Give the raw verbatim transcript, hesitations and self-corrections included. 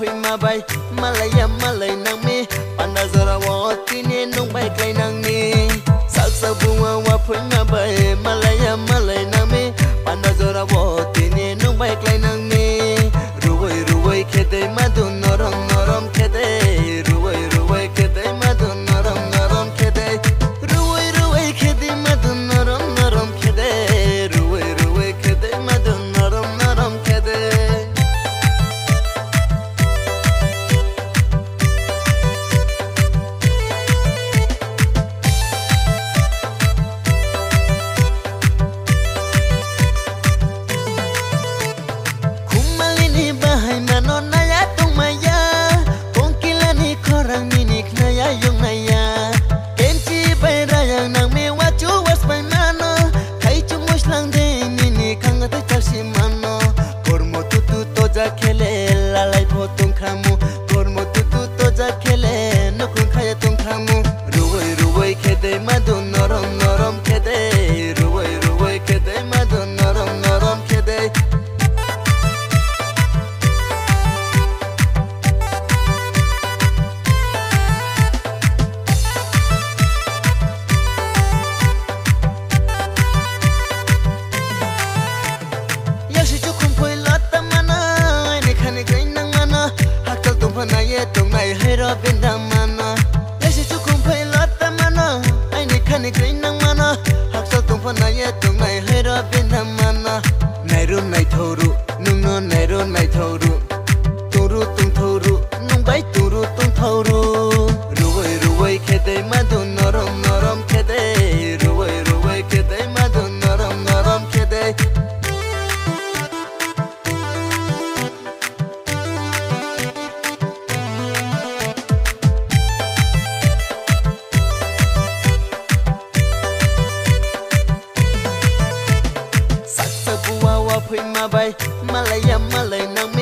phi ma bay ma lay ma lay nang mi panazara wa tini nung bay lay nang ni sal sa bunga wa phi ma bay ma lay ma lay nang mi panazara wa tini nung bay lay nang ni ruwai ruwai khede madun norom norom khede ruwai ruwai khede madun norom norom khede ruwai ruwai khede madun norom norom khede ruwai ruwai khede madun norom norom khede Phi ma bay, ma lay ya ma lay nang.